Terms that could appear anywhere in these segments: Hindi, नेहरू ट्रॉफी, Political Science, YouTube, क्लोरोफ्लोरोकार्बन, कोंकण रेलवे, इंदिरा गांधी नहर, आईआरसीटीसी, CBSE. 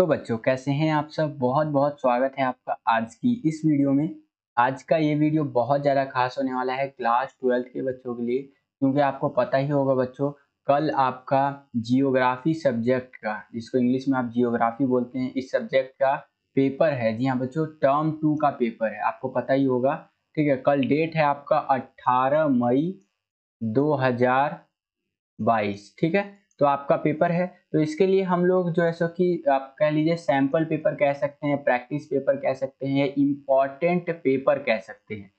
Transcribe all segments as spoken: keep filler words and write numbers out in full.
तो बच्चों कैसे हैं आप सब, बहुत बहुत स्वागत है आपका आज की इस वीडियो में। आज का ये वीडियो बहुत ज़्यादा खास होने वाला है क्लास ट्वेल्थ के बच्चों के लिए, क्योंकि आपको पता ही होगा बच्चों, कल आपका जियोग्राफी सब्जेक्ट का, जिसको इंग्लिश में आप जियोग्राफी बोलते हैं, इस सब्जेक्ट का पेपर है। जी हाँ बच्चों, टर्म टू का पेपर है, आपको पता ही होगा, ठीक है। कल डेट है आपका अट्ठारह मई दो हज़ार बाईस, ठीक है। तो आपका पेपर है, तो इसके लिए हम लोग जो है सो कि आप कह लीजिए सैम्पल पेपर कह सकते हैं, प्रैक्टिस पेपर कह सकते हैं, इम्पॉर्टेंट पेपर कह सकते हैं,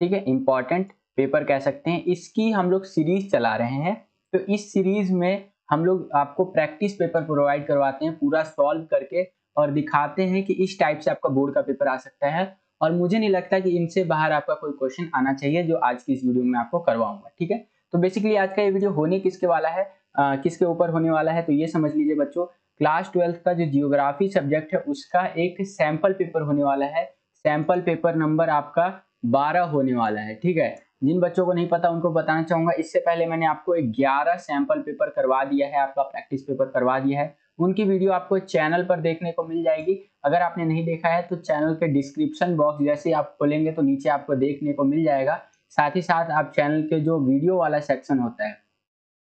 ठीक है, इम्पॉर्टेंट पेपर कह सकते हैं। इसकी हम लोग सीरीज चला रहे हैं, तो इस सीरीज में हम लोग आपको प्रैक्टिस पेपर प्रोवाइड करवाते हैं पूरा सॉल्व करके, और दिखाते हैं कि इस टाइप से आपका बोर्ड का पेपर आ सकता है। और मुझे नहीं लगता कि इनसे बाहर आपका कोई क्वेश्चन आना चाहिए जो आज की इस वीडियो में आपको करवाऊंगा, ठीक है। तो बेसिकली आज का ये वीडियो होने किसके वाला है, Uh, किसके ऊपर होने वाला है, तो ये समझ लीजिए बच्चों, क्लास ट्वेल्थ का जो जियोग्राफी सब्जेक्ट है उसका एक सैंपल पेपर होने वाला है। सैंपल पेपर नंबर आपका बारह होने वाला है, ठीक है। जिन बच्चों को नहीं पता उनको बताना चाहूँगा, इससे पहले मैंने आपको ग्यारह सैंपल पेपर करवा दिया है, आपका प्रैक्टिस पेपर करवा दिया है, उनकी वीडियो आपको चैनल पर देखने को मिल जाएगी। अगर आपने नहीं देखा है तो चैनल के डिस्क्रिप्शन बॉक्स जैसे आप खोलेंगे तो नीचे आपको देखने को मिल जाएगा। साथ ही साथ आप चैनल के जो वीडियो वाला सेक्शन होता है,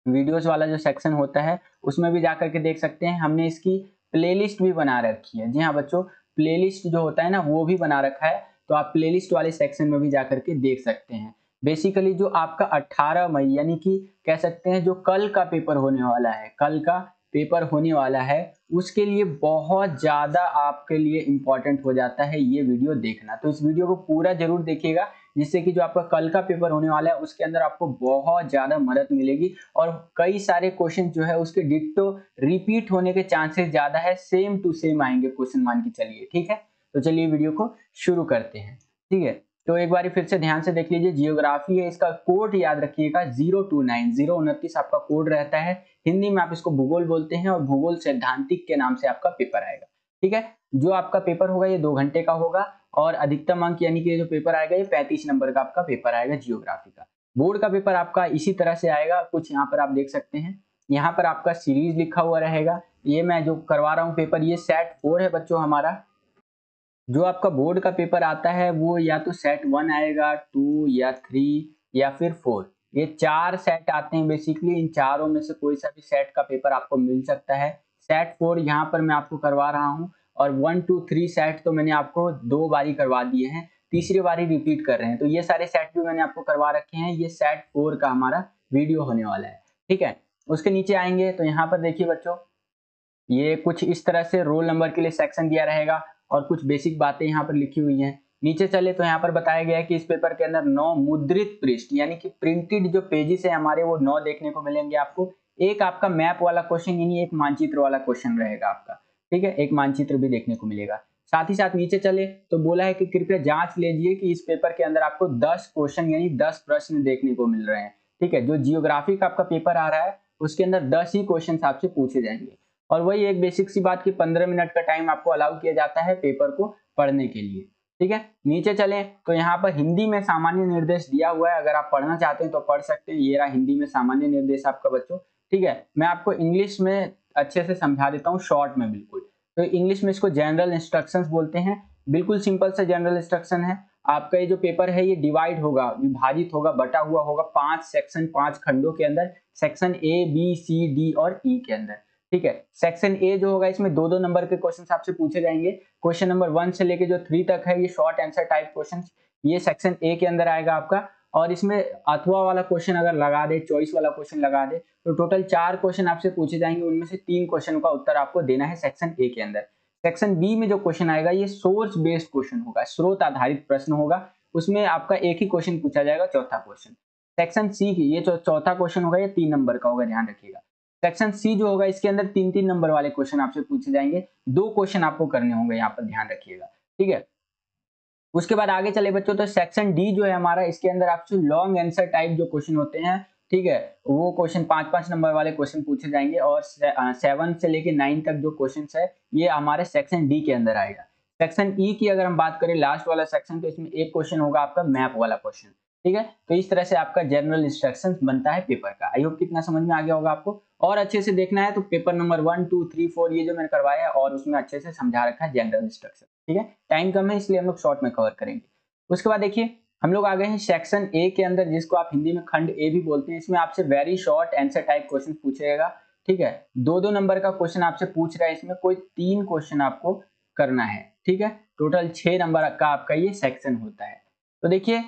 वीडियोस वाला जो सेक्शन होता है, उसमें भी जा करके देख सकते हैं। हमने इसकी प्लेलिस्ट भी बना रखी है। जी हाँ बच्चों, प्लेलिस्ट जो होता है ना वो भी बना रखा है, तो आप प्लेलिस्ट वाले सेक्शन में भी जा करके देख सकते हैं। बेसिकली जो आपका अट्ठारह मई यानी कि कह सकते हैं जो कल का पेपर होने वाला है, कल का पेपर होने वाला है, उसके लिए बहुत ज़्यादा आपके लिए इम्पॉर्टेंट हो जाता है ये वीडियो देखना। तो इस वीडियो को पूरा जरूर देखिएगा, जिससे कि जो आपका कल का पेपर होने वाला है उसके अंदर आपको बहुत ज़्यादा मदद मिलेगी। और कई सारे क्वेश्चन जो है उसके डिट्टो रिपीट होने के चांसेस ज़्यादा है, सेम टू सेम आएंगे क्वेश्चन, मान के चलिए, ठीक है। तो चलिए वीडियो को शुरू करते हैं, ठीक है। तो एक बार फिर से ध्यान से देख लीजिए, जियोग्राफी है, इसका कोड याद रखिएगा जीरो टू नाइन जीरो उनतीस, आपका कोड रहता है। हिंदी में आप इसको भूगोल बोलते हैं, और भूगोल सैद्धांतिक के नाम से आपका पेपर आएगा, ठीक है। जो आपका पेपर होगा ये दो घंटे का होगा, और अधिकतम अंक यानी कि जो पेपर आएगा ये पैंतीस नंबर का आपका पेपर आएगा जियोग्राफी का। बोर्ड का पेपर आपका इसी तरह से आएगा, कुछ यहाँ पर आप देख सकते हैं, यहाँ पर आपका सीरीज लिखा हुआ रहेगा। ये मैं जो करवा रहा हूँ पेपर, ये सेट फोर है बच्चों हमारा। जो आपका बोर्ड का पेपर आता है वो या तो सेट वन आएगा, टू या थ्री या फिर फोर, ये चार सेट आते हैं। बेसिकली इन चारों में से कोई सा भी सेट का पेपर आपको मिल सकता है। सेट फोर यहाँ पर मैं आपको करवा रहा हूँ, और वन टू थ्री सेट तो मैंने आपको दो बारी करवा दिए हैं, तीसरी बारी रिपीट कर रहे हैं। तो ये सारे सेट भी मैंने आपको करवा रखे हैं। ये सेट फोर का हमारा वीडियो होने वाला है, ठीक है। उसके नीचे आएंगे तो यहाँ पर देखिए बच्चों, ये कुछ इस तरह से रोल नंबर के लिए सेक्शन दिया रहेगा, और कुछ बेसिक बातें यहाँ पर लिखी हुई हैं। नीचे चले तो यहाँ पर बताया गया है कि इस पेपर के अंदर नौ मुद्रित पृष्ठ यानी कि प्रिंटेड जो पेजेस है हमारे वो नौ देखने को मिलेंगे आपको। एक आपका मैप वाला क्वेश्चन यानी एक मानचित्र वाला क्वेश्चन रहेगा आपका, ठीक है, एक मानचित्र भी देखने को मिलेगा। साथ ही साथ नीचे चले तो बोला है कि कृपया जांच लीजिए कि इस पेपर के अंदर आपको दस क्वेश्चन यानी दस प्रश्न देखने को मिल रहे हैं, ठीक है। जो जियोग्राफी का आपका पेपर आ रहा है उसके अंदर दस ही क्वेश्चन आपसे पूछे जाएंगे, और वही एक बेसिक सी बात कि पंद्रह मिनट का टाइम आपको अलाउ किया जाता है पेपर को पढ़ने के लिए, ठीक है। नीचे चले तो यहाँ पर हिंदी में सामान्य निर्देश दिया हुआ है, अगर आप पढ़ना चाहते हैं तो पढ़ सकते हैं। ये रहा हिंदी में सामान्य निर्देश आपका बच्चों, ठीक है। मैं आपको इंग्लिश में अच्छे से समझा देता हूँ, शॉर्ट में बिल्कुल। तो इंग्लिश में इसको जनरल इंस्ट्रक्शंस बोलते हैं, बिल्कुल सिंपल सा जनरल इंस्ट्रक्शन है। आपका ये जो पेपर है ये डिवाइड होगा, विभाजित होगा, बटा हुआ होगा पांच सेक्शन, पांच खंडों के अंदर, section A B C D और ई के अंदर, ठीक है। सेक्शन ए जो होगा इसमें दो दो नंबर के क्वेश्चन आपसे पूछे जाएंगे, क्वेश्चन नंबर वन से लेके जो थ्री तक है ये शॉर्ट आंसर टाइप क्वेश्चन, ये सेक्शन ए के अंदर आएगा आपका। और इसमें अथवा वाला क्वेश्चन अगर लगा दे, चॉइस वाला क्वेश्चन लगा दे, तो टोटल चार क्वेश्चन आपसे पूछे जाएंगे, उनमें से तीन क्वेश्चन का उत्तर आपको देना है सेक्शन ए के अंदर। सेक्शन बी में जो क्वेश्चन आएगा ये सोर्स बेस्ड क्वेश्चन होगा, स्रोत आधारित प्रश्न होगा, उसमें आपका एक ही क्वेश्चन पूछा जाएगा, चौथा क्वेश्चन। सेक्शन सी की ये चौथा क्वेश्चन होगा ये तीन नंबर का होगा, ध्यान रखिएगा। सेक्शन सी जो होगा इसके अंदर तीन तीन नंबर वाले क्वेश्चन आपसे पूछे जाएंगे, दो क्वेश्चन आपको करने होंगे, यहाँ पर ध्यान रखिएगा, ठीक है। उसके बाद आगे चले बच्चों तो सेक्शन डी जो है हमारा, इसके अंदर आपसे लॉन्ग आंसर टाइप जो क्वेश्चन होते हैं, ठीक है, वो क्वेश्चन पांच पांच नंबर वाले क्वेश्चन पूछे जाएंगे। और सेवन से लेके नाइन तक जो क्वेश्चन है ये हमारे सेक्शन डी के अंदर आएगा। सेक्शन ई की अगर हम बात करें, लास्ट वाला सेक्शन, तो इसमें एक क्वेश्चन होगा आपका मैप वाला क्वेश्चन, ठीक है। तो इस तरह से आपका जनरल इंस्ट्रक्शन बनता है पेपर का। आई होप कितना समझ में आ गया होगा आपको। और अच्छे से देखना है तो paper number one two three four ये जो मैंने करवाया है और उसमें अच्छे से समझा रखा है जनरल स्ट्रक्चर। ठीक है, टाइम कम है इसलिए हम लोग शॉर्ट में कवर करेंगे। उसके बाद देखिए हम लोग आ गए हैं सेक्शन ए के अंदर, जिसको आप हिंदी में खंड ए भी बोलते हैं। इसमें आपसे very short answer type question पूछेगा। ठीक है, दो दो नंबर का क्वेश्चन आपसे पूछ रहा है, इसमें कोई तीन क्वेश्चन आपको करना है। ठीक है, टोटल छह नंबर का आपका ये सेक्शन होता है। तो देखिए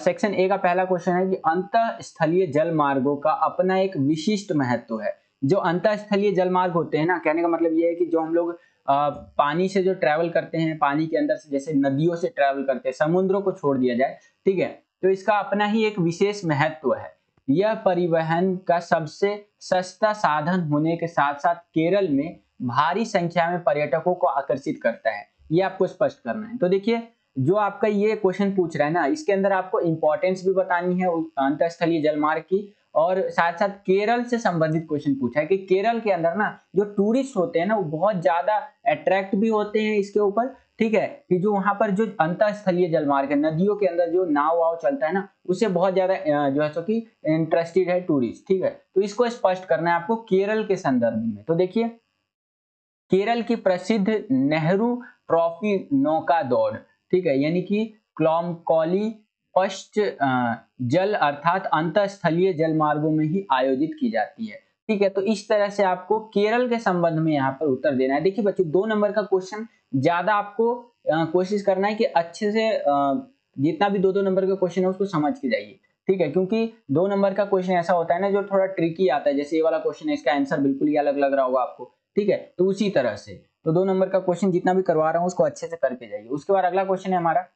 सेक्शन ए का पहला क्वेश्चन है कि अंतःस्थलीय जल मार्गों का अपना एक विशिष्ट महत्व है। जो अंतःस्थलीय जल मार्ग होते हैं ना, कहने का मतलब ये है कि जो हम लोग आ, पानी से जो ट्रैवल करते हैं, पानी के अंदर से, जैसे नदियों से ट्रैवल करते हैं, समुद्रों को छोड़ दिया जाए। ठीक है, तो इसका अपना ही एक विशेष महत्व है। यह परिवहन का सबसे सस्ता साधन होने के साथ साथ केरल में भारी संख्या में पर्यटकों को आकर्षित करता है। ये आपको स्पष्ट करना है। तो देखिए जो आपका ये क्वेश्चन पूछ रहा है ना, इसके अंदर आपको इंपॉर्टेंस भी बतानी है अंतःस्थलीय जलमार्ग की, और साथ साथ केरल से संबंधित क्वेश्चन पूछा है कि केरल के अंदर ना जो टूरिस्ट होते हैं ना, वो बहुत ज्यादा अट्रैक्ट भी होते हैं इसके ऊपर। ठीक है, कि जो वहाँ पर जो अंतःस्थलीय जलमार्ग है, नदियों के अंदर जो नाव वाव चलता है ना, उसे बहुत ज्यादा जो है सो कि इंटरेस्टेड है टूरिस्ट। ठीक है, तो इसको स्पष्ट करना है आपको केरल के संदर्भ में। तो देखिए केरल की प्रसिद्ध नेहरू ट्रॉफी नौका दौड़, ठीक है, यानी कि क्लॉमकॉली पश्च जल अर्थात अंतःस्थलीय जल मार्गों में ही आयोजित की जाती है। ठीक है, तो इस तरह से आपको केरल के संबंध में यहाँ पर उत्तर देना है। देखिए बच्चों दो नंबर का क्वेश्चन ज्यादा आपको कोशिश करना है कि अच्छे से जितना भी दो दो नंबर का क्वेश्चन है उसको समझ के जाइए। ठीक है, क्योंकि दो नंबर का क्वेश्चन ऐसा होता है ना जो थोड़ा ट्रिकी आता है, जैसे ये वाला क्वेश्चन है, इसका आंसर बिल्कुल ही अलग लग रहा होगा आपको। ठीक है, तो उसी तरह से तो दो नंबर का क्वेश्चन जितना भी करवा रहा हूँ उसको अच्छे से करके जाइए। उसके बाद अगला क्वेश्चन है हमारा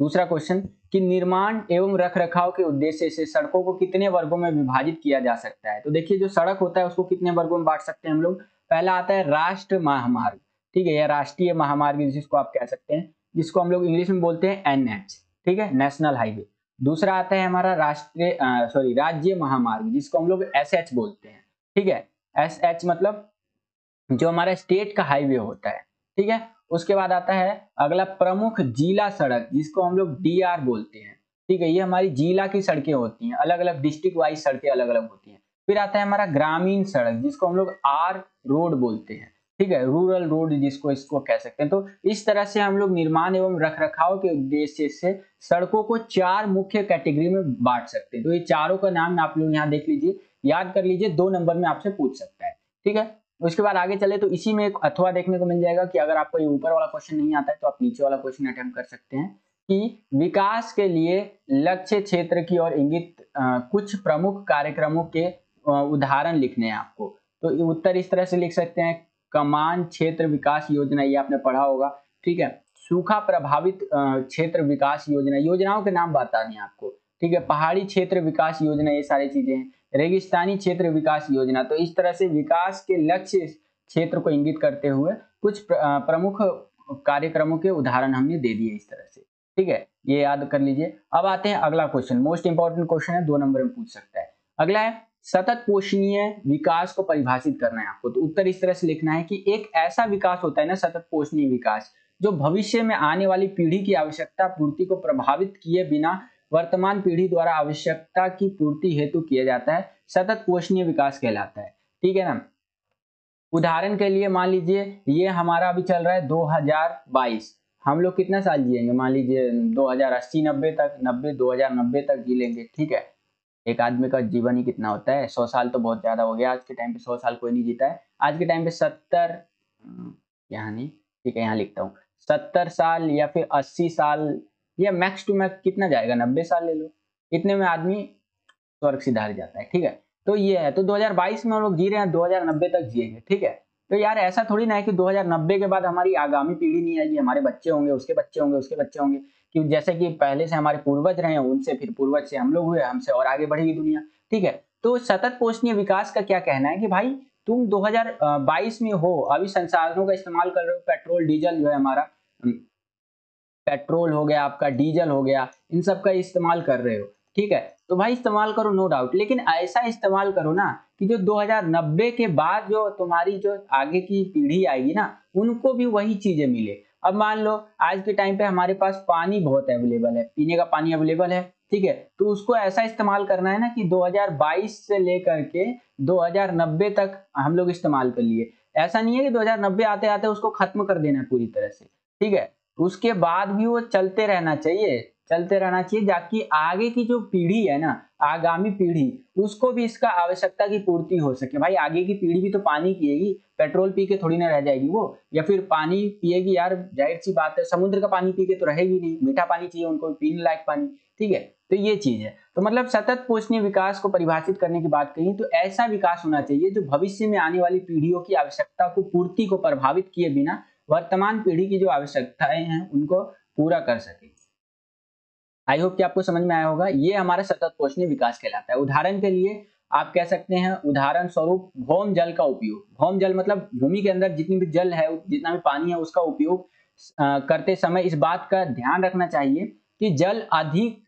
दूसरा क्वेश्चन कि निर्माण एवं रखरखाव के उद्देश्य से सड़कों को कितने वर्गों में विभाजित किया जा सकता है। तो देखिए जो सड़क होता है उसको कितने वर्गों में बांट सकते हैं हम लोग। पहला आता है राष्ट्र महामार्ग, ठीक है, या राष्ट्रीय महामार्ग जिसको आप कह सकते हैं, जिसको हम लोग इंग्लिश में बोलते हैं एन एच, ठीक है, नेशनल हाईवे। दूसरा आता है हमारा राष्ट्रीय सॉरी राज्य महामार्ग, जिसको हम लोग एस एच बोलते हैं। ठीक है, एस एच मतलब जो हमारा स्टेट का हाईवे होता है। ठीक है, उसके बाद आता है अगला प्रमुख जिला सड़क, जिसको हम लोग डी आर बोलते हैं। ठीक है, ये हमारी जिला की सड़कें होती हैं, अलग अलग डिस्ट्रिक्ट वाइज सड़कें अलग अलग होती हैं। फिर आता है हमारा ग्रामीण सड़क, जिसको हम लोग आर रोड बोलते हैं। ठीक है, रूरल रोड जिसको इसको कह सकते हैं। तो इस तरह से हम लोग निर्माण एवं रखरखाव के उद्देश्य से सड़कों को चार मुख्य कैटेगरी में बांट सकते हैं। तो ये चारों का नाम आप लोग यहाँ देख लीजिए, याद कर लीजिए, दो नंबर में आपसे पूछ सकता है। ठीक है, उसके बाद आगे चले तो इसी में एक अथवा देखने को मिल जाएगा कि अगर आपको ये ऊपर वाला क्वेश्चन नहीं आता है तो आप नीचे वाला क्वेश्चन अटेम्प्ट कर सकते हैं कि विकास के लिए लक्ष्य क्षेत्र की ओर इंगित कुछ प्रमुख कार्यक्रमों के उदाहरण लिखने हैं आपको। तो उत्तर इस तरह से लिख सकते हैं, कमान क्षेत्र विकास योजना, ये आपने पढ़ा होगा। ठीक है, सूखा प्रभावित क्षेत्र विकास योजना, योजनाओं के नाम बताने हैं आपको। ठीक है, पहाड़ी क्षेत्र विकास योजना, ये सारी चीजें हैं, रेगिस्तानी क्षेत्र विकास योजना। तो इस तरह से विकास के लक्ष्य क्षेत्र को इंगित करते हुए कुछ प्रमुख कार्यक्रमों के उदाहरण हमने दे दिए इस तरह से। ठीक है, ये याद कर लीजिए। अब आते हैं अगला क्वेश्चन, मोस्ट इंपॉर्टेंट क्वेश्चन है, दो नंबर में पूछ सकता है। अगला है सतत पोषणीय विकास को परिभाषित करना है आपको। तो उत्तर इस तरह से लिखना है कि एक ऐसा विकास होता है ना सतत पोषणीय विकास, जो भविष्य में आने वाली पीढ़ी की आवश्यकता पूर्ति को प्रभावित किए बिना वर्तमान पीढ़ी द्वारा आवश्यकता की पूर्ति हेतु किया जाता है, सतत पोषणीय विकास कहलाता है। ठीक है ना, उदाहरण के लिए मान लीजिए ये हमारा अभी चल रहा है दो हजार बाईस, हम लोग कितना साल जिएंगे, मान लीजिए दो हजार अस्सी नब्बे तक, नब्बे दो हजार नब्बे तक जी लेंगे। ठीक है, एक आदमी का जीवन ही कितना होता है, सौ साल तो बहुत ज्यादा हो गया। आज के टाइम पे सौ साल कोई नहीं जीता है। आज के टाइम पे सत्तर, यहाँ नहीं, ठीक है, यहाँ लिखता हूँ सत्तर साल या फिर अस्सी साल, या मैक्स टू मैक्स कितना जाएगा, नब्बे साल ले लो, इतने में आदमी स्वर्ग सिधार जाता है। ठीक है, तो ये है। तो दो हजार बाईस में हम लोग जी रहे हैं, दो हजार नब्बे तक जिएंगे। ठीक है, तो यार ऐसा थोड़ी ना है कि दो हजार नब्बे के बाद हमारी आगामी पीढ़ी नहीं आएगी, हमारे बच्चे होंगे, उसके बच्चे होंगे, उसके बच्चे होंगे, कि जैसे कि पहले से हमारे पूर्वज रहे हैं, उनसे फिर पूर्वज से हम लोग हुए, हमसे और आगे बढ़ेगी दुनिया। ठीक है, तो सतत पोषणीय विकास का क्या कहना है कि भाई तुम दो हजार बाईस में हो, अभी संसाधनों का इस्तेमाल कर रहे हो, पेट्रोल डीजल जो है हमारा, पेट्रोल हो गया आपका, डीजल हो गया, इन सब का इस्तेमाल कर रहे हो। ठीक है, तो भाई इस्तेमाल करो, नो डाउट, लेकिन ऐसा इस्तेमाल करो ना कि जो दो हजार नब्बे के बाद जो तुम्हारी जो आगे की पीढ़ी आएगी ना, उनको भी वही चीजें मिले। अब मान लो आज के टाइम पे हमारे पास पानी बहुत अवेलेबल है, पीने का पानी अवेलेबल है, ठीक है, तो उसको ऐसा इस्तेमाल करना है ना कि दो हज़ार बाईस से लेकर के दो हज़ार नब्बे तक हम लोग इस्तेमाल कर लिए। ऐसा नहीं है कि दो हज़ार नब्बे आते आते उसको खत्म कर देना पूरी तरह से, ठीक है, उसके बाद भी वो चलते रहना चाहिए, चलते रहना चाहिए ताकि आगे की जो पीढ़ी है ना, आगामी पीढ़ी, उसको भी इसका आवश्यकता की पूर्ति हो सके। भाई आगे की पीढ़ी भी तो पानी पिएगी, पेट्रोल पी के थोड़ी ना रह जाएगी वो, या फिर पानी पिएगी यार, जाहिर सी बात है समुद्र का पानी पी के तो रहेगी नहीं, मीठा पानी चाहिए उनको, पीने लायक पानी, ठीक है। तो ये चीज है, तो मतलब सतत पोषणीय विकास को परिभाषित करने की बात कही तो ऐसा विकास होना चाहिए जो भविष्य में आने वाली पीढ़ियों की आवश्यकता को पूर्ति को प्रभावित किए बिना वर्तमान पीढ़ी की जो आवश्यकताएं हैं उनको पूरा कर सके। आई होप कि आपको समझ में आया होगा। ये हमारा सतत पोषणीय विकास कहलाता है। उदाहरण के लिए आप कह सकते हैं, उदाहरण स्वरूप भौम जल का उपयोग, भौम जल मतलब भूमि के अंदर जितनी भी जल है, जितना भी पानी है, उसका उपयोग करते समय इस बात का ध्यान रखना चाहिए कि जल अधिक,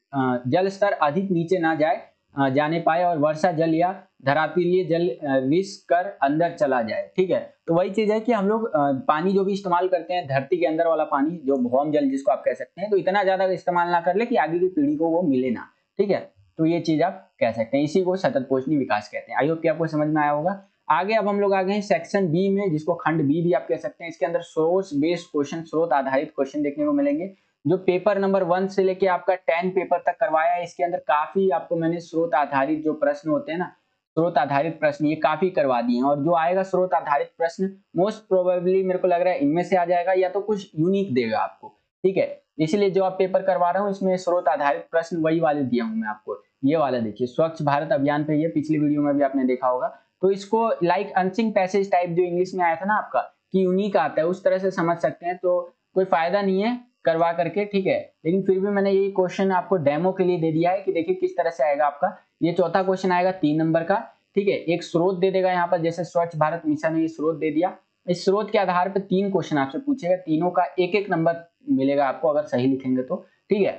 जल स्तर अधिक नीचे ना जाए जाने पाए और वर्षा जल या धरातलीय जल रिस कर अंदर चला जाए, ठीक है। तो वही चीज है कि हम लोग पानी जो भी इस्तेमाल करते हैं, धरती के अंदर वाला पानी जो भौम जल जिसको आप कह सकते हैं, तो इतना ज्यादा इस्तेमाल ना कर ले कि आगे की पीढ़ी को वो मिले ना, ठीक है। तो ये चीज आप कह सकते हैं, इसी को सतत पोषणीय विकास कहते हैं। आई होप कि आपको समझ में आया होगा। आगे अब हम लोग आ गए हैं सेक्शन बी में, जिसको खंड बी भी आप कह सकते हैं। इसके अंदर सोर्स बेस्ड क्वेश्चन, स्रोत आधारित क्वेश्चन देखने को मिलेंगे, जो पेपर नंबर वन से लेके आपका टेन पेपर तक करवाया है। इसके अंदर काफी आपको मैंने स्रोत आधारित जो प्रश्न होते हैं ना, स्रोत आधारित प्रश्न, ये काफी करवा दिए हैं। और जो आएगा स्रोत आधारित प्रश्न, मोस्ट प्रोबेबली मेरे को लग रहा है इनमें से आ जाएगा, या तो कुछ यूनिक देगा आपको, ठीक है। इसीलिए जो आप पेपर करवा रहा हूँ इसमें स्रोत आधारित प्रश्न वही वाले दिया हूँ मैं आपको। ये वाला देखिए, स्वच्छ भारत अभियान पे, ये पिछली वीडियो में भी आपने देखा होगा। तो इसको लाइक अनसिंग पैसेज टाइप जो इंग्लिश में आया था ना आपका, कि यूनिक आता है, उस तरह से समझ सकते हैं। तो कोई फायदा नहीं है करवा करके, ठीक है, लेकिन फिर भी मैंने ये क्वेश्चन आपको डेमो के लिए दे दिया है कि देखिए किस तरह से आएगा आपका। ये चौथा क्वेश्चन आएगा तीन नंबर का, ठीक है। एक स्रोत दे देगा यहाँ पर, जैसे स्वच्छ भारत मिशन ने ये स्रोत दे दिया, इस स्रोत के आधार पर तीन क्वेश्चन आपसे पूछेगा, तीनों का एक एक नंबर मिलेगा आपको अगर सही लिखेंगे तो, ठीक है।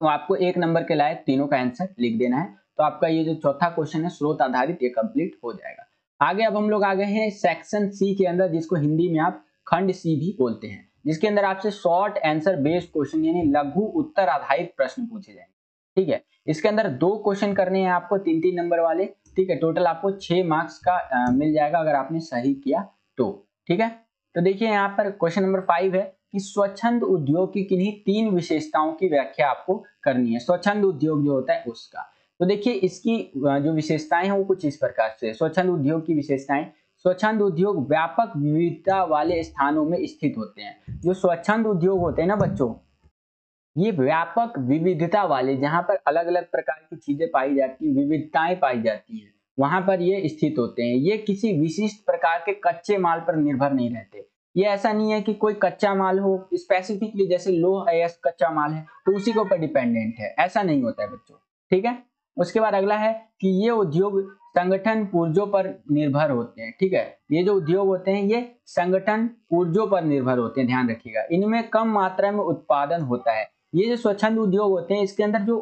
तो आपको एक नंबर के लायक तीनों का आंसर लिख देना है। तो आपका ये जो चौथा क्वेश्चन है स्रोत आधारित, ये कंप्लीट हो जाएगा। आगे अब हम लोग आ गए हैं सेक्शन सी के अंदर, जिसको हिंदी में आप खंड सी भी बोलते हैं, जिसके अंदर आपसे शॉर्ट आंसर बेस्ड क्वेश्चन यानी लघु उत्तर आधारित प्रश्न पूछे जाएंगे, ठीक है। इसके अंदर दो क्वेश्चन करने हैं आपको, तीन तीन नंबर वाले, ठीक है। टोटल आपको छह मार्क्स का आ, मिल जाएगा अगर आपने सही किया तो, ठीक है। तो देखिए यहाँ पर क्वेश्चन नंबर फाइव है कि स्वच्छंद उद्योग की किन्हीं तीन विशेषताओं की व्याख्या आपको करनी है। स्वच्छंद उद्योग जो होता है उसका, तो देखिए इसकी जो विशेषताएं हैं वो कुछ इस प्रकार से। स्वच्छंद उद्योग की विशेषताएं, स्वच्छंद उद्योग व्यापक विविधता वाले स्थानों में स्थित होते हैं। जो स्वच्छंद उद्योग होते हैं ना बच्चों, ये व्यापक विविधता वाले, जहाँ पर अलग अलग प्रकार की चीजें पाई जाती हैं, विविधताएं पाई जाती हैं, वहां पर ये स्थित होते हैं। ये किसी विशिष्ट प्रकार के कच्चे माल पर निर्भर नहीं रहते। ये ऐसा नहीं है कि कोई कच्चा माल हो स्पेसिफिकली, जैसे लोह अयस्क कच्चा माल है तो उसी के ऊपर डिपेंडेंट है, ऐसा नहीं होता है बच्चों, ठीक है। उसके बाद अगला है कि ये उद्योग संगठन पुर्जों पर निर्भर होते हैं, ठीक है। ये जो उद्योग होते हैं ये संगठन पुर्जों पर निर्भर होते हैं, ध्यान रखिएगा। इनमें कम मात्रा में उत्पादन होता है। ये जो स्वच्छंद उद्योग होते हैं इसके अंदर जो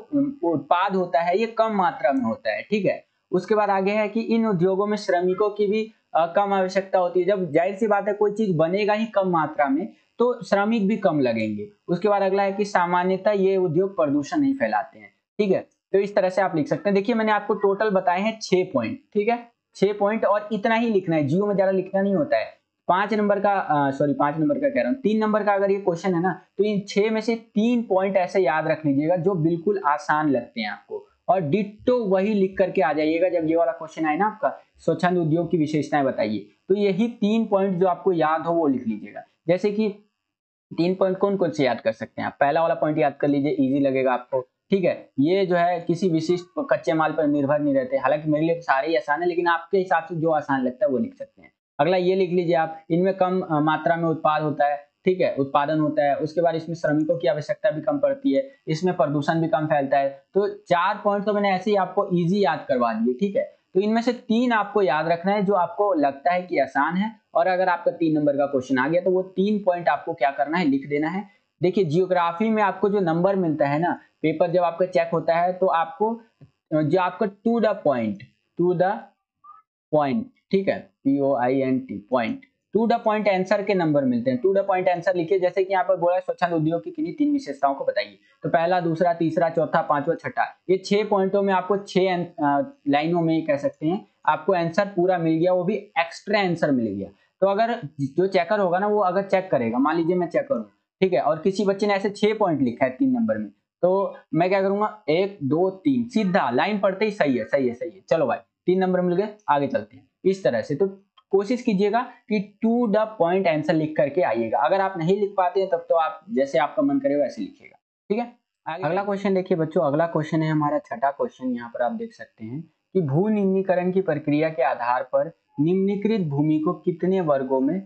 उत्पाद होता है ये कम मात्रा में होता है, ठीक है। उसके बाद आगे है कि इन उद्योगों में श्रमिकों की भी आ, कम आवश्यकता होती है। जब जाहिर सी बात है कोई चीज बनेगा ही कम मात्रा में तो श्रमिक भी कम लगेंगे। उसके बाद अगला है कि सामान्यतः ये उद्योग प्रदूषण नहीं फैलाते हैं, ठीक है। तो इस तरह से आप लिख सकते हैं। देखिए मैंने आपको टोटल बताए हैं छह पॉइंट, ठीक है, छह पॉइंट, और इतना ही लिखना है, जीरो में ज्यादा लिखना नहीं होता है। पांच नंबर का, सॉरी पांच नंबर का कह रहा हूँ, तीन नंबर का अगर ये क्वेश्चन है ना, तो इन छह में से तीन पॉइंट ऐसे याद रख लीजिएगा जो बिल्कुल आसान लगते हैं आपको, और डिट्टो वही लिख करके आ जाइएगा। जब ये वाला क्वेश्चन आए ना आपका, स्वच्छंद उद्योग की विशेषताएं बताइए, तो यही तीन पॉइंट जो आपको याद हो वो लिख लीजिएगा। जैसे कि तीन पॉइंट कौन कौन से याद कर सकते हैं आप, पहला वाला पॉइंट याद कर लीजिए, इजी लगेगा आपको, ठीक है। ये जो है किसी विशिष्ट कच्चे माल पर निर्भर नहीं रहते, हालांकि मेरे लिए सारे ही आसान है, लेकिन आपके हिसाब से जो आसान लगता है वो लिख सकते हैं। अगला ये लिख लीजिए आप, इनमें कम मात्रा में उत्पाद होता है, ठीक है, उत्पादन होता है। उसके बाद इसमें श्रमिकों की आवश्यकता भी कम पड़ती है, इसमें प्रदूषण भी कम फैलता है। तो चार पॉइंट तो मैंने ऐसे ही आपको ईजी याद करवा दिए, ठीक है। तो इनमें से तीन आपको याद रखना है जो आपको लगता है कि आसान है, और अगर आपका तीन नंबर का क्वेश्चन आ गया तो वो तीन पॉइंट आपको क्या करना है, लिख देना है। देखिए जियोग्राफी में आपको जो नंबर मिलता है ना, पेपर जब आपका चेक होता है तो आपको जो आपका to the point, to the point, ठीक है, P O I N T point, to the point answer के नंबर मिलते हैं। टू द पॉइंट आंसर लिखिए, जैसे कि यहाँ पर बोला है स्वच्छंद उद्योग की किन्हीं तीन विशेषताओं को बताइए, तो पहला, दूसरा, तीसरा, चौथा, पांचवा, छठा, ये छह पॉइंटों में आपको छह लाइनों में कह सकते हैं आपको आंसर पूरा मिल गया, वो भी एक्स्ट्रा आंसर मिल गया। तो अगर जो चेकर होगा ना, वो अगर चेक करेगा, मान लीजिए मैं चेक करूँ, ठीक है, और किसी बच्चे ने ऐसे छह पॉइंट लिखा है तीन नंबर में, तो मैं क्या करूंगा, एक दो तीन सीधा लाइन पढ़ते ही सही है सही है सही है, चलो भाई तीन नंबर मिल गए, आगे चलते हैं। इस तरह से तो कोशिश कीजिएगा कि टू द पॉइंट आंसर लिख करके आइएगा। अगर आप नहीं लिख पाते हैं तब तो आप जैसे आपका मन करे वैसे लिखिएगा, ठीक है। अगला क्वेश्चन देखिए बच्चों, अगला क्वेश्चन है हमारा छठा क्वेश्चन। यहाँ पर आप देख सकते हैं कि भू निम्नीकरण की प्रक्रिया के आधार पर निम्नलिखित भूमि को कितने वर्गों में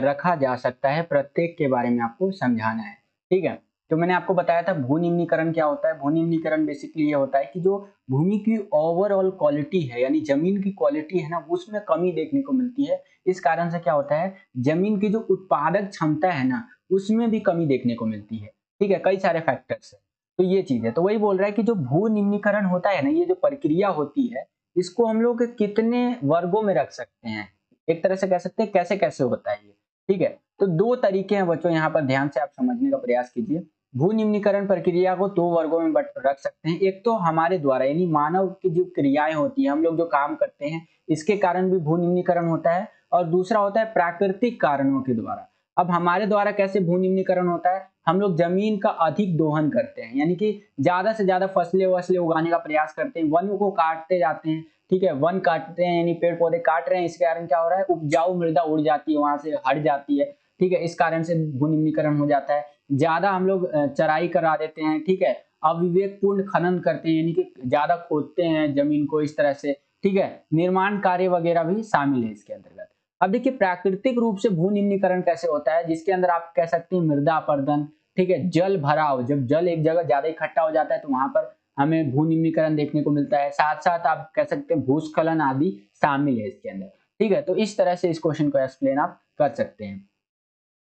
रखा जा सकता है, प्रत्येक के बारे में आपको समझाना है, ठीक है। तो मैंने आपको बताया था भू निम्नीकरण क्या होता है। भू निम्नीकरण बेसिकली ये होता है कि जो भूमि की ओवरऑल क्वालिटी है, यानी जमीन की क्वालिटी है ना, उसमें कमी देखने को मिलती है। इस कारण से क्या होता है, जमीन की जो उत्पादक क्षमता है ना, उसमें भी कमी देखने को मिलती है, ठीक है, कई सारे फैक्टर्स है। तो ये चीज है, तो वही बोल रहा है कि जो भू निम्नीकरण होता है ना, ये जो प्रक्रिया होती है, इसको हम लोग कितने वर्गों में रख सकते हैं, एक तरह से कह सकते हैं, कैसे कैसे होता है ये, ठीक है। तो दो तरीके हैं बच्चों, यहाँ पर ध्यान से आप समझने का प्रयास कीजिए। भू निम्नीकरण प्रक्रिया को दो वर्गों में रख सकते हैं। एक तो हमारे द्वारा, यानी मानव की जो क्रियाएं होती है, हम लोग जो काम करते हैं, इसके कारण भी भू निम्नीकरण होता है, और दूसरा होता है प्राकृतिक कारणों के द्वारा। अब हमारे द्वारा कैसे भू निम्नीकरण होता है, हम लोग जमीन का अधिक दोहन करते हैं, यानी कि ज्यादा से ज्यादा फसलें वसलें उगाने का प्रयास करते हैं, वन को काटते जाते हैं, ठीक है, वन काटते हैं, यानी पेड़ पौधे काट रहे हैं, इसके कारण क्या हो रहा है, उपजाऊ मृदा उड़ जाती है, वहां से हट जाती है, ठीक है, इस कारण से भू निम्नीकरण हो जाता है। ज्यादा हम लोग चराई करा देते हैं, ठीक है, अविवेकपूर्ण खनन करते हैं, यानी कि ज्यादा खोदते हैं जमीन को, इस तरह से, ठीक है, निर्माण कार्य वगैरह भी शामिल है इसके अंतर्गत। अब देखिए प्राकृतिक रूप से भू निम्नीकरण कैसे होता है, जिसके अंदर आप कह सकते हैं मृदा अपरदन, ठीक है, जल भराव, जब जल एक जगह ज्यादा इकट्ठा हो जाता है तो वहां पर हमें भू निम्नीकरण देखने को मिलता है, साथ साथ आप कह सकते हैं भूस्खलन आदि शामिल है इसके अंदर, ठीक है। तो इस तरह से इस क्वेश्चन को एक्सप्लेन आप कर सकते हैं।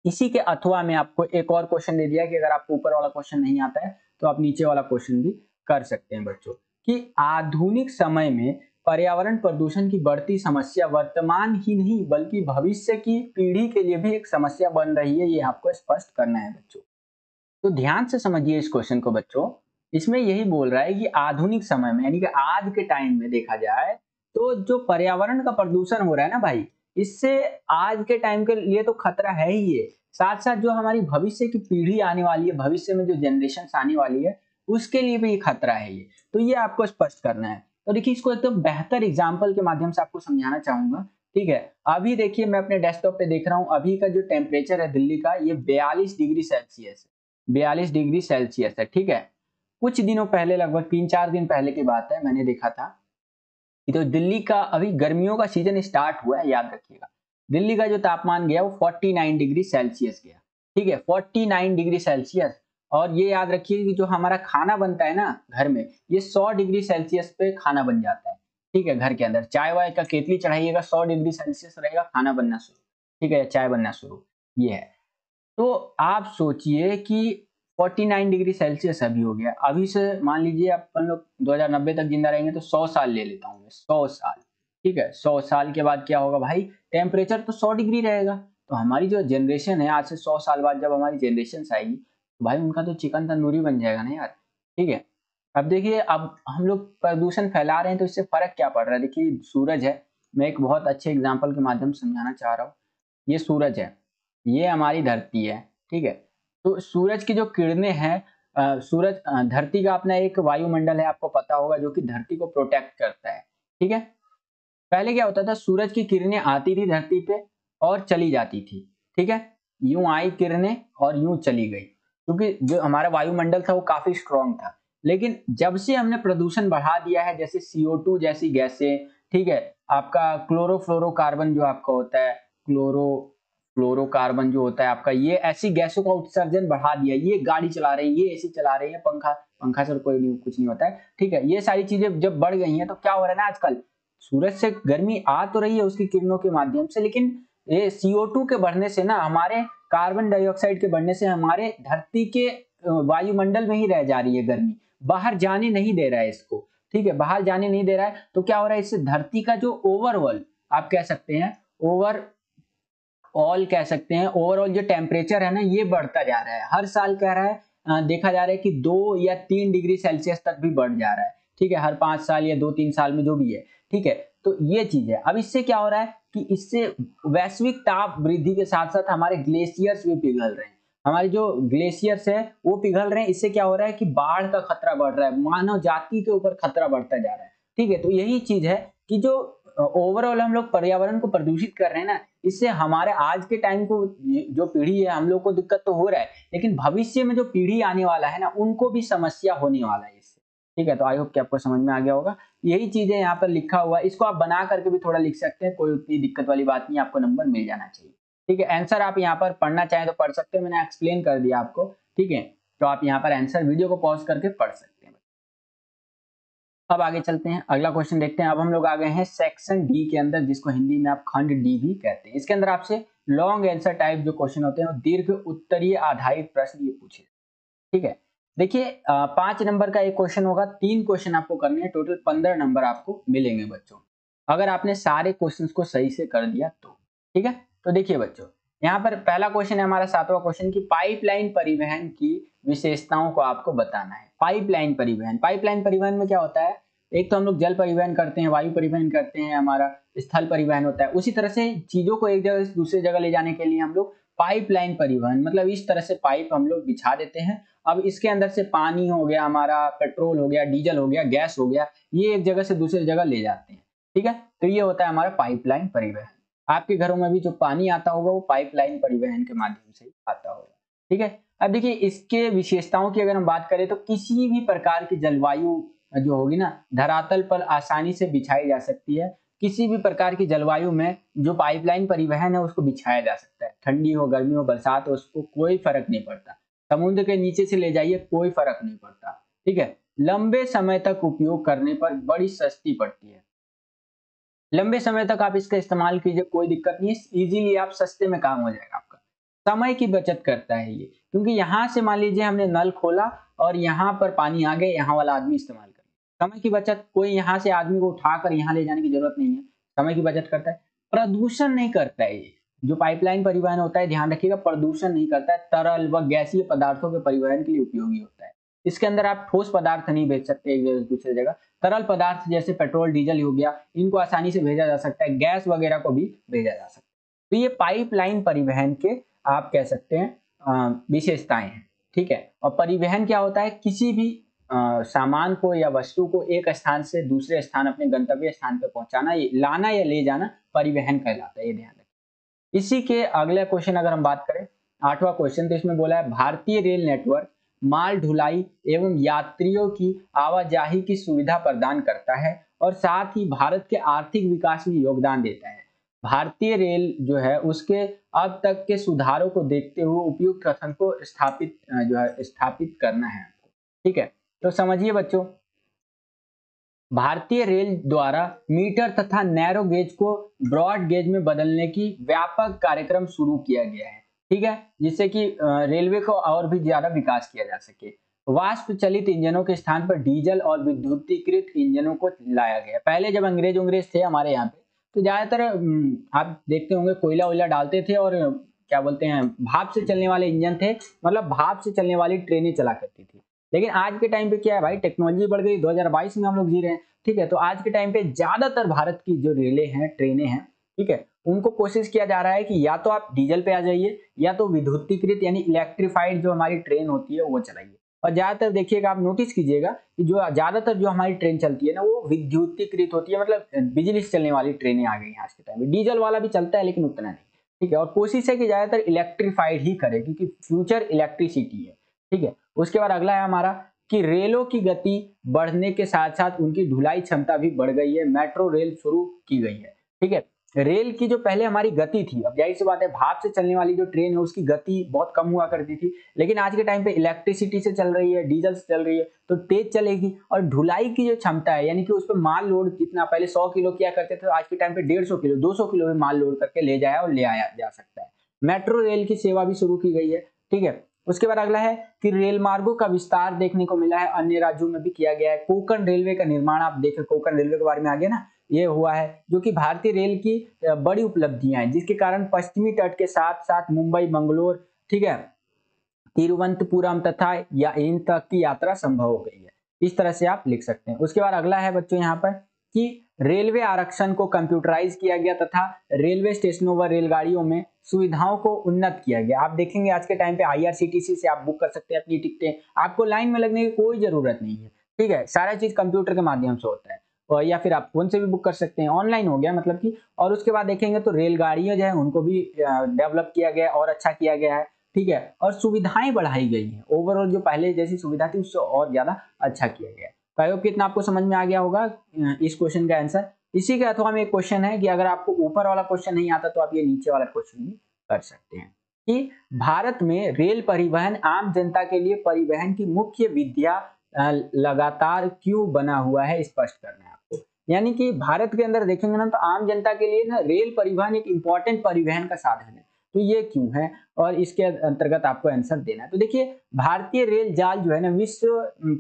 इसी के अथवा में आपको एक और क्वेश्चन दे दिया कि अगर आपको ऊपर वाला क्वेश्चन नहीं आता है तो आप नीचे वाला क्वेश्चन भी कर सकते हैं बच्चों, कि आधुनिक समय में पर्यावरण प्रदूषण की बढ़ती समस्या वर्तमान ही नहीं बल्कि भविष्य की पीढ़ी के लिए भी एक समस्या बन रही है, ये आपको स्पष्ट करना है बच्चों। तो ध्यान से समझिए इस क्वेश्चन को बच्चों, इसमें यही बोल रहा है कि आधुनिक समय में, यानी कि आज के टाइम में देखा जाए तो जो पर्यावरण का प्रदूषण हो रहा है ना भाई, इससे आज के टाइम के लिए तो खतरा है ही है, साथ साथ जो हमारी भविष्य की पीढ़ी आने वाली है, भविष्य में जो जनरेशन आने वाली है, उसके लिए भी ये खतरा है ये, तो ये आपको स्पष्ट करना है। तो देखिए इसको एकदम तो बेहतर एग्जाम्पल के माध्यम से आपको समझाना चाहूंगा, ठीक है। अभी देखिए मैं अपने डेस्कटॉप पे देख रहा हूँ, अभी का जो टेम्परेचर है दिल्ली का, ये बयालीस डिग्री सेल्सियस है, बयालीस डिग्री सेल्सियस है, ठीक है। कुछ दिनों पहले, लगभग तीन चार दिन पहले की बात है, मैंने देखा था तो दिल्ली का अभी गर्मियों का सीजन स्टार्ट हुआ है, याद रखिएगा, दिल्ली का जो तापमान गया वो उनचास डिग्री सेल्सियस गया, ठीक है, उनचास डिग्री सेल्सियस। और ये याद रखिए कि जो हमारा खाना बनता है ना घर में, ये सौ डिग्री सेल्सियस पे खाना बन जाता है, ठीक है, घर के अंदर चाय वाय का केतली चढ़ाइएगा, सौ डिग्री सेल्सियस रहेगा, खाना बनना शुरू, ठीक है, चाय बनना शुरू, ये है। तो आप सोचिए कि उनचास डिग्री सेल्सियस अभी हो गया, अभी से मान लीजिए अपन लोग दो हज़ार नब्बे तक जिंदा रहेंगे तो सौ साल ले लेता हूँ मैं, सौ साल, ठीक है, सौ साल के बाद क्या होगा भाई, टेम्परेचर तो सौ डिग्री रहेगा, तो हमारी जो जनरेशन है आज से सौ साल बाद जब हमारी जनरेशन आएगी तो भाई उनका तो चिकन तंदूरी बन जाएगा ना यार, ठीक है। अब देखिए अब हम लोग प्रदूषण फैला रहे हैं तो इससे फर्क क्या पड़ रहा है, देखिए सूरज है, मैं एक बहुत अच्छे एग्जाम्पल के माध्यम से समझाना चाह रहा हूँ, ये सूरज है, ये हमारी धरती है, ठीक है। तो सूरज की जो किरणें हैं, सूरज धरती का अपना एक वायुमंडल है, आपको पता होगा, जो कि धरती को प्रोटेक्ट करता है, ठीक है। पहले क्या होता था, सूरज की किरणें आती थी धरती पे और चली जाती थी, ठीक है, यूं आई किरणें और यूं चली गई, क्योंकि जो हमारा वायुमंडल था वो काफी स्ट्रांग था। लेकिन जब से हमने प्रदूषण बढ़ा दिया है, जैसे सी ओ टू जैसी गैसें, ठीक है, आपका क्लोरोफ्लोरोकार्बन जो आपका होता है, क्लोरो फ्लोरोकार्बन जो होता है आपका, ये ऐसी गैसों का उत्सर्जन बढ़ा दिया, ये गाड़ी चला रही है, ये एसी चला रही है, पंखा पंखा से कोई नहीं, कुछ नहीं होता है, ठीक है, ये सारी चीजें जब बढ़ गई हैं तो क्या हो रहा है ना, आजकल सूरज से गर्मी आ तो रही है उसकी किरणों के माध्यम से, लेकिन ये सी ओ टू के बढ़ने से ना, हमारे कार्बन डाइऑक्साइड के बढ़ने से हमारे धरती के वायुमंडल में ही रह जा रही है गर्मी, बाहर जाने नहीं दे रहा है इसको, ठीक है, बाहर जाने नहीं दे रहा है। तो क्या हो रहा है, इससे धरती का जो ओवरऑल आप कह सकते हैं, ओवर ऑल कह सकते हैं, ओवरऑल जो टेम्परेचर है ना ये बढ़ता जा रहा है। हर साल कह रहा है, देखा जा रहा है कि दो या तीन डिग्री सेल्सियस तक भी बढ़ जा रहा है, ठीक है, हर पाँच साल या दो तीन साल में जो भी है, ठीक है। तो ये चीज है। अब इससे क्या हो रहा है कि इससे वैश्विक ताप वृद्धि के साथ साथ हमारे ग्लेशियर्स भी पिघल रहे हैं, हमारे जो ग्लेशियर्स है वो पिघल रहे हैं। इससे क्या हो रहा है कि बाढ़ का खतरा बढ़ रहा है, मानव जाति के ऊपर खतरा बढ़ता जा रहा है, ठीक है। तो यही चीज है कि जो ओवरऑल हम लोग पर्यावरण को प्रदूषित कर रहे हैं ना, इससे हमारे आज के टाइम को जो पीढ़ी है हम लोग को दिक्कत तो हो रहा है, लेकिन भविष्य में जो पीढ़ी आने वाला है ना उनको भी समस्या होने वाला है इससे, ठीक है। तो आई होप कि आपको समझ में आ गया होगा। यही चीजें यहाँ पर लिखा हुआ है, इसको आप बना करके भी थोड़ा लिख सकते हैं, कोई उतनी दिक्कत वाली बात नहीं, आपको नंबर मिल जाना चाहिए, ठीक है। आंसर आप यहाँ पर पढ़ना चाहें तो पढ़ सकते हैं, मैंने एक्सप्लेन कर दिया आपको, ठीक है। तो आप यहाँ पर आंसर वीडियो को पॉज करके पढ़ सकते हैं। अब आगे चलते हैं, अगला क्वेश्चन देखते हैं। अब हम लोग आ गए हैं सेक्शन डी के अंदर, जिसको हिंदी में आप खंड डी भी कहते हैं। इसके अंदर आपसे लॉन्ग आंसर टाइप जो क्वेश्चन होते हैं वो दीर्घ उत्तरीय आधारित प्रश्न ये पूछे, ठीक है। देखिए पांच नंबर का एक क्वेश्चन होगा, तीन क्वेश्चन आपको करने हैं, टोटल पंद्रह नंबर आपको मिलेंगे बच्चों, अगर आपने सारे क्वेश्चन को सही से कर दिया तो, ठीक है। तो देखिए बच्चों, यहाँ पर पहला क्वेश्चन है हमारा सातवां क्वेश्चन की पाइपलाइन परिवहन की विशेषताओं को आपको बताना है। पाइपलाइन परिवहन, पाइपलाइन परिवहन में क्या होता है, एक तो हम लोग जल परिवहन करते हैं, वायु परिवहन करते हैं, हमारा स्थल परिवहन होता है। उसी तरह से चीजों को एक जगह से दूसरी जगह ले जाने के लिए हम लोग पाइपलाइन परिवहन, मतलब इस तरह से पाइप हम लोग बिछा देते हैं। अब इसके अंदर से पानी हो गया, हमारा पेट्रोल हो गया, डीजल हो गया, गैस हो गया, ये एक जगह से दूसरी जगह ले जाते हैं, ठीक है। तो ये होता है हमारा पाइपलाइन परिवहन। आपके घरों में भी जो पानी आता होगा वो पाइपलाइन परिवहन के माध्यम से आता होगा, ठीक है। अब देखिए इसके विशेषताओं की अगर हम बात करें तो किसी भी प्रकार की जलवायु जो होगी ना धरातल पर आसानी से बिछाई जा सकती है। किसी भी प्रकार की जलवायु में जो पाइपलाइन परिवहन है उसको बिछाया जा सकता है, ठंडी हो, गर्मी हो, बरसात हो, उसको कोई फर्क नहीं पड़ता। समुद्र के नीचे से ले जाइए, कोई फर्क नहीं पड़ता, ठीक है। लंबे समय तक उपयोग करने पर बड़ी सस्ती पड़ती है, लंबे समय तक आप इसका इस्तेमाल कीजिए, कोई दिक्कत नहीं है, इजीली आप सस्ते में काम हो जाएगा आपका। समय की बचत करता है ये, क्योंकि यहाँ से मान लीजिए हमने नल खोला और यहाँ पर पानी आ गया, यहाँ वाला आदमी इस्तेमाल कर लिया, समय की बचत। कोई यहाँ से आदमी को उठाकर यहाँ ले जाने की जरूरत नहीं है, समय की बचत करता है। प्रदूषण नहीं करता है ये, जो पाइपलाइन परिवहन होता है ध्यान रखिएगा प्रदूषण नहीं करता है। तरल व गैसीय पदार्थों के परिवहन के लिए उपयोगी होता है। इसके अंदर आप ठोस पदार्थ नहीं भेज सकते एक जगह से दूसरी जगह। तरल पदार्थ जैसे पेट्रोल डीजल हो गया, इनको आसानी से भेजा जा सकता है, गैस वगैरह को भी भेजा जा सकता है। तो ये पाइपलाइन परिवहन के आप कह सकते हैं विशेषताएं हैं, ठीक है। और परिवहन क्या होता है, किसी भी आ, सामान को या वस्तु को एक स्थान से दूसरे स्थान, अपने गंतव्य स्थान पर पहुंचाना, लाना या ले जाना परिवहन कहलाता है, ये ध्यान रखिए। इसी के अगला क्वेश्चन अगर हम बात करें, आठवां क्वेश्चन, तो इसमें बोला है भारतीय रेल नेटवर्क माल ढुलाई एवं यात्रियों की आवाजाही की सुविधा प्रदान करता है और साथ ही भारत के आर्थिक विकास में योगदान देता है। भारतीय रेल जो है उसके अब तक के सुधारों को देखते हुए उपयुक्त कथन को स्थापित जो है स्थापित करना है, ठीक है। तो समझिए बच्चों, भारतीय रेल द्वारा मीटर तथा नैरो गेज को ब्रॉड गेज में बदलने की व्यापक कार्यक्रम शुरू किया गया है, ठीक है, जिससे कि रेलवे को और भी ज्यादा विकास किया जा सके। वाष्प चलित इंजनों के स्थान पर डीजल और विद्युतीकृत इंजनों को लाया गया। पहले जब अंग्रेज अंग्रेज थे हमारे यहाँ पे, तो ज्यादातर आप देखते होंगे कोयला वोयला डालते थे और क्या बोलते हैं भाप से चलने वाले इंजन थे, मतलब भाप से चलने वाली ट्रेनें चला करती थी। लेकिन आज के टाइम पे क्या है भाई, टेक्नोलॉजी बढ़ गई, दो हजार बाईस में हम लोग जी रहे हैं, ठीक है। तो आज के टाइम पे ज्यादातर भारत की जो रेलें हैं, ट्रेनें हैं, ठीक है, उनको कोशिश किया जा रहा है कि या तो आप डीजल पे आ जाइए या तो विद्युतीकृत यानी इलेक्ट्रिफाइड जो हमारी ट्रेन होती है वो चलाइए। और ज्यादातर देखिएगा, आप नोटिस कीजिएगा कि जो ज्यादातर जो हमारी ट्रेन चलती है ना वो विद्युतीकृत होती है, मतलब बिजली से चलने वाली ट्रेनें आ गई हैं आज के टाइम में। डीजल वाला भी चलता है लेकिन उतना नहीं, ठीक है। और कोशिश है कि ज्यादातर इलेक्ट्रीफाइड ही करे, क्योंकि फ्यूचर इलेक्ट्रिसिटी है, ठीक है। उसके बाद अगला है हमारा कि रेलों की गति बढ़ने के साथ साथ उनकी ढुलाई क्षमता भी बढ़ गई है, मेट्रो रेल शुरू की गई है, ठीक है। रेल की जो पहले हमारी गति थी, अब जाहिर सी बात है भाप से चलने वाली जो ट्रेन है उसकी गति बहुत कम हुआ करती थी, लेकिन आज के टाइम पे इलेक्ट्रिसिटी से चल रही है, डीजल से चल रही है, तो तेज चलेगी। और ढुलाई की जो क्षमता है, यानी कि उस पर माल लोड कितना, पहले सौ किलो किया करते थे, तो आज के टाइम पे डेढ़ सौ किलो, दो सौ किलो भी माल लोड करके ले जाया और ले आया जा सकता है। मेट्रो रेल की सेवा भी शुरू की गई है, ठीक है। उसके बाद अगला है कि रेल मार्गों का विस्तार देखने को मिला है, अन्य राज्यों में भी किया गया है। कोंकण रेलवे का निर्माण, आप देखें कोंकण रेलवे के बारे में आ गया ना, ये हुआ है, जो कि भारतीय रेल की बड़ी उपलब्धियां हैं, जिसके कारण पश्चिमी तट के साथ साथ मुंबई, मंगलोर, ठीक है, तिरुवनंतपुरम तथा या इन तक की यात्रा संभव हो गई है। इस तरह से आप लिख सकते हैं। उसके बाद अगला है बच्चों यहाँ पर कि रेलवे आरक्षण को कंप्यूटराइज किया गया तथा रेलवे स्टेशनों व रेलगाड़ियों में सुविधाओं को उन्नत किया गया। आप देखेंगे आज के टाइम पे आईआरसीटीसी से आप बुक कर सकते हैं अपनी टिकटें, आपको लाइन में लगने की कोई जरूरत नहीं है, ठीक है, सारा चीज कंप्यूटर के माध्यम से होता है, और या फिर आप फोन से भी बुक कर सकते हैं, ऑनलाइन हो गया मतलब कि। और उसके बाद देखेंगे तो रेलगाड़ियाँ जो है उनको भी डेवलप किया गया और अच्छा किया गया है, ठीक है, और सुविधाएं बढ़ाई गई हैं। ओवरऑल जो पहले जैसी सुविधा थी उससे और ज्यादा अच्छा किया गया है। तो आई होप कि इतना आपको समझ में आ गया होगा इस क्वेश्चन का आंसर। इसी के अथवा में एक क्वेश्चन है कि अगर आपको ऊपर वाला क्वेश्चन नहीं आता तो आप ये नीचे वाला क्वेश्चन भी कर सकते हैं कि भारत में रेल परिवहन आम जनता के लिए परिवहन की मुख्य विधा लगातार क्यों बना हुआ है, स्पष्ट करना है आपको। यानी कि भारत के अंदर देखेंगे ना तो आम जनता के लिए ना रेल परिवहन एक इम्पॉर्टेंट परिवहन का साधन है, तो ये क्यों है और इसके अंतर्गत आपको आंसर देना है। तो देखिए भारतीय रेल जाल जो है ना विश्व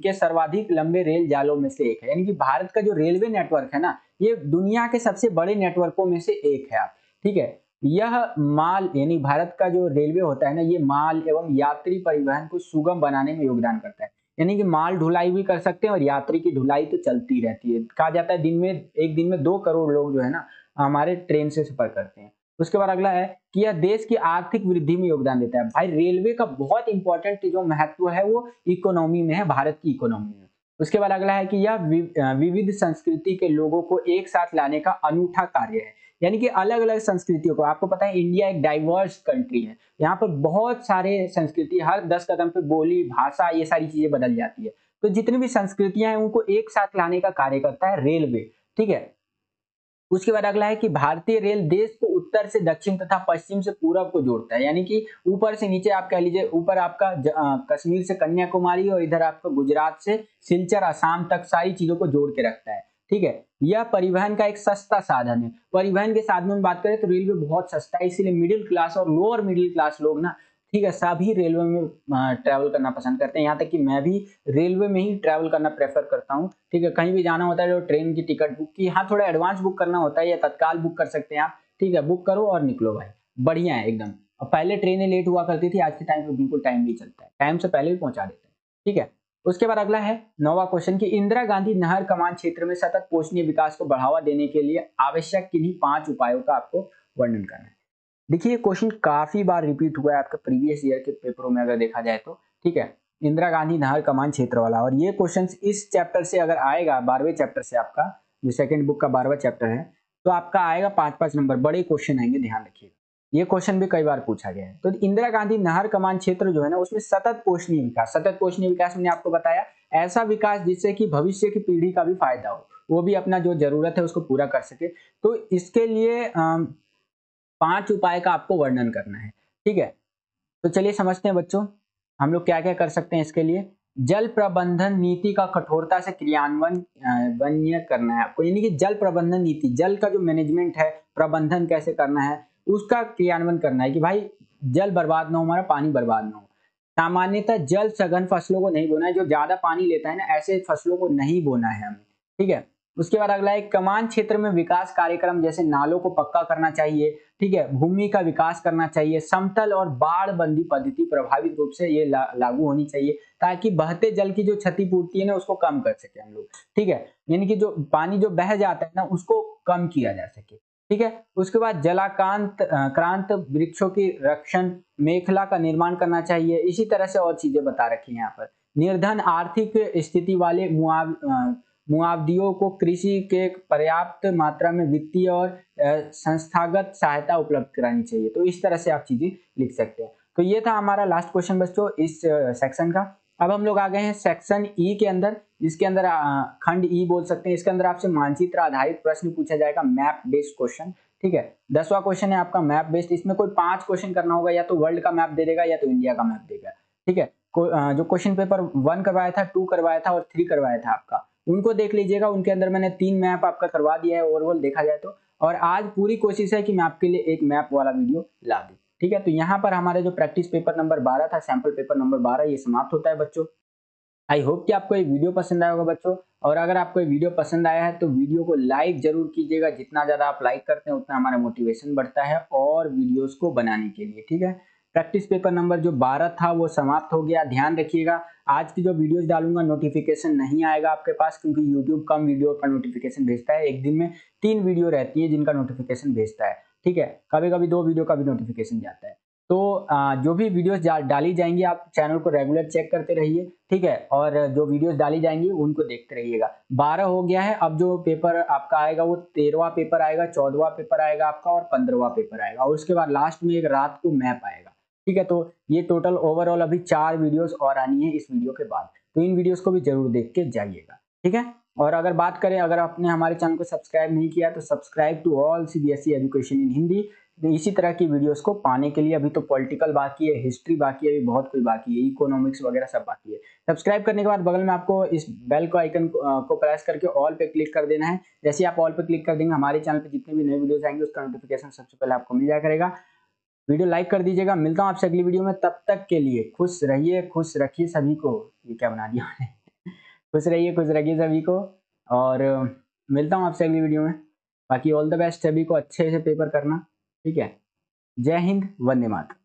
के सर्वाधिक लंबे रेल जालों में से एक है, यानी कि भारत का जो रेलवे नेटवर्क है ना ये दुनिया के सबसे बड़े नेटवर्कों में से एक है, ठीक है। यह माल यानी भारत का जो रेलवे होता है ना ये माल एवं यात्री परिवहन को सुगम बनाने में योगदान करता है, यानी कि माल ढुलाई भी कर सकते हैं और यात्री की ढुलाई तो चलती रहती है। कहा जाता है दिन में एक दिन में दो करोड़ लोग जो है ना हमारे ट्रेन से सफर करते हैं। उसके बाद अगला है कि यह देश की आर्थिक वृद्धि में योगदान देता है। भाई रेलवे का बहुत इंपॉर्टेंट जो महत्व है वो इकोनॉमी में है, भारत की इकोनॉमी में। उसके बाद अगला है कि यह विविध संस्कृति के लोगों को एक साथ लाने का अनूठा कार्य है, यानी कि अलग अलग संस्कृतियों को, आपको पता है इंडिया एक डाइवर्स कंट्री है, यहाँ पर बहुत सारे संस्कृति, हर दस कदम पे बोली, भाषा, ये सारी चीजें बदल जाती है। तो जितनी भी संस्कृतियां हैं उनको एक साथ लाने का कार्य करता है रेलवे, ठीक है। उसके बाद अगला है कि भारतीय रेल देश को उत्तर से दक्षिण तथा पश्चिम से पूर्व को जोड़ता है, यानी कि ऊपर से नीचे, आप कह लीजिए ऊपर आपका कश्मीर से कन्याकुमारी और इधर आपका गुजरात से सिलचर, आसाम तक सारी चीजों को जोड़ के रखता है, ठीक है। यह परिवहन का एक सस्ता साधन है। परिवहन के साधनों में बात करें तो रेलवे बहुत सस्ता है, इसीलिए मिडिल क्लास और लोअर मिडिल क्लास लोग ना, ठीक है, सभी रेलवे में ट्रैवल करना पसंद करते हैं। यहाँ तक कि मैं भी रेलवे में ही ट्रैवल करना प्रेफर करता हूँ, ठीक है। कहीं भी जाना होता है तो ट्रेन की टिकट बुक की, हाँ थोड़ा एडवांस बुक करना होता है या तत्काल बुक कर सकते हैं आप, ठीक है, बुक करो और निकलो, भाई बढ़िया है एकदम। और पहले ट्रेनें लेट हुआ करती थी, आज के टाइम में बिल्कुल टाइम नहीं चलता है, टाइम से पहले भी पहुंचा देते हैं, ठीक है। उसके बाद अगला है नौवा क्वेश्चन की इंदिरा गांधी नहर कमान क्षेत्र में सतत पोषणीय विकास को बढ़ावा देने के लिए आवश्यक किन्हीं पांच उपायों का आपको वर्णन करना है। देखिए ये क्वेश्चन काफी बार रिपीट हुआ है आपके प्रीवियस ईयर के पेपरों में अगर देखा जाए तो, ठीक है, इंदिरा गांधी नहर कमान क्षेत्र वाला। और ये क्वेश्चन इस चैप्टर से अगर आएगा, बारहवें चैप्टर से, आपका जो सेकंड बुक का बारहवां चैप्टर है, तो आपका आएगा पांच पांच नंबर, बड़े क्वेश्चन आएंगे, ध्यान रखिएगा। ये क्वेश्चन भी कई बार पूछा गया है। तो इंदिरा गांधी नहर कमान क्षेत्र जो है ना उसमें सतत पोषणीय विकास, सतत पोषणीय विकास मैंने आपको बताया ऐसा विकास जिससे कि भविष्य की पीढ़ी का भी फायदा हो, वो भी अपना जो जरूरत है उसको पूरा कर सके। तो इसके लिए पांच उपाय का आपको वर्णन करना है, ठीक है। तो चलिए समझते हैं बच्चों हम लोग क्या क्या कर सकते हैं इसके लिए। जल प्रबंधन नीति का कठोरता से क्रियान्वयन करना है आपको, यानी कि जल प्रबंधन नीति, जल का जो मैनेजमेंट है, प्रबंधन कैसे करना है उसका क्रियान्वयन करना है कि भाई जल बर्बाद ना हो, हमारा पानी बर्बाद ना हो। सामान्यतः जल सघन फसलों को नहीं बोना है, जो ज्यादा पानी लेता है ना ऐसे फसलों को नहीं बोना है हमें, ठीक है। उसके बाद अगला है कमान क्षेत्र में विकास कार्यक्रम जैसे नालों को पक्का करना चाहिए, ठीक है, भूमि का विकास करना चाहिए, समतल और बाड़बंदी पद्धति प्रभावित रूप से ये ला, लागू होनी चाहिए ताकि बहते जल की जो क्षतिपूर्ति है ना उसको कम कर सके हम लोग, ठीक है, यानी कि जो पानी जो बह जाता है ना उसको कम किया जा सके, ठीक है। उसके बाद जलाकांत क्रांत, वृक्षों की रक्षण मेखला का निर्माण करना चाहिए। इसी तरह से और चीजें बता रखी है यहाँ पर। निर्धन आर्थिक स्थिति वाले मुआव मुआवदियों को कृषि के पर्याप्त मात्रा में वित्तीय और संस्थागत सहायता उपलब्ध करानी चाहिए। तो इस तरह से आप चीजें लिख सकते हैं। तो ये था हमारा लास्ट क्वेश्चन बच्चों इस सेक्शन का। अब हम लोग आ गए हैं सेक्शन ई के अंदर, जिसके अंदर खंड ई बोल सकते हैं। इसके अंदर आपसे मानचित्र आधारित प्रश्न पूछा जाएगा, मैप बेस्ड क्वेश्चन, ठीक है। दसवां क्वेश्चन है आपका मैप बेस्ड। इसमें कोई पांच क्वेश्चन करना होगा, या तो वर्ल्ड का मैप दे देगा या तो इंडिया का मैप देगा, ठीक है। जो क्वेश्चन पेपर वन करवाया था, टू करवाया था और थ्री करवाया था आपका, उनको देख लीजिएगा। उनके अंदर मैंने तीन मैप आपका करवा दिया है ओवरऑल देखा जाए तो। और आज पूरी कोशिश है कि मैं आपके लिए एक मैप वाला वीडियो ला दूं, ठीक है। तो यहाँ पर हमारे जो प्रैक्टिस पेपर नंबर बारह था, सैंपल पेपर नंबर बारह, ये समाप्त होता है बच्चों। आई होप कि आपको ये वीडियो पसंद आया होगा बच्चों, और अगर आपको ये वीडियो पसंद आया है तो वीडियो को लाइक जरूर कीजिएगा। जितना ज़्यादा आप लाइक करते हैं उतना हमारा मोटिवेशन बढ़ता है और वीडियोस को बनाने के लिए, ठीक है। प्रैक्टिस पेपर नंबर जो बारह था वो समाप्त हो गया। ध्यान रखिएगा, आज की जो वीडियोस डालूंगा नोटिफिकेशन नहीं आएगा आपके पास, क्योंकि यूट्यूब कम वीडियो पर नोटिफिकेशन भेजता है। एक दिन में तीन वीडियो रहती है जिनका नोटिफिकेशन भेजता है, ठीक है। कभी कभी दो वीडियो का भी नोटिफिकेशन जाता है। तो जो भी वीडियोस डाली जाएंगी आप चैनल को रेगुलर चेक करते रहिए, ठीक है। और जो वीडियोस डाली जाएंगी उनको देखते रहिएगा। बारह हो गया है, अब जो पेपर आपका आएगा वो तेरहवां पेपर आएगा, चौदहवां पेपर आएगा आपका और पंद्रहवां पेपर आएगा, और उसके बाद लास्ट में एक रात को मैप आएगा, ठीक है। तो ये टोटल ओवरऑल अभी चार वीडियोस और आनी है इस वीडियो के बाद, तो इन वीडियोस को भी जरूर देख के जाइएगा, ठीक है। और अगर बात करें, अगर आपने हमारे चैनल को सब्सक्राइब नहीं किया तो subscribe to all CBSE education in Hindi. इसी तरह की वीडियोस को पाने के लिए, अभी तो पॉलिटिकल बाकी है, हिस्ट्री बाकी है, बहुत कुछ बाकी है, इकोनॉमिक्स वगैरह सब बाकी है। सब्सक्राइब करने के बाद बगल में आपको इस बेल को आइकन को प्रेस करके ऑल पे क्लिक कर देना है। जैसे आप ऑल पे क्लिक कर देंगे हमारे चैनल पे जितने भी नए वीडियोस आएंगे उसका नोटिफिकेशन सबसे पहले आपको मिल जाया करेगा। वीडियो लाइक कर दीजिएगा। मिलता हूँ आपसे अगली वीडियो में, तब तक के लिए खुश रहिए, खुश रखिए सभी को। ये क्या बना दिया है, खुश रहिए खुश रखिए सभी को, और मिलता हूँ आपसे अगली वीडियो में। बाकी ऑल द बेस्ट, सभी को अच्छे से पेपर करना, ठीक है। जय हिंद, वंदे मातरम।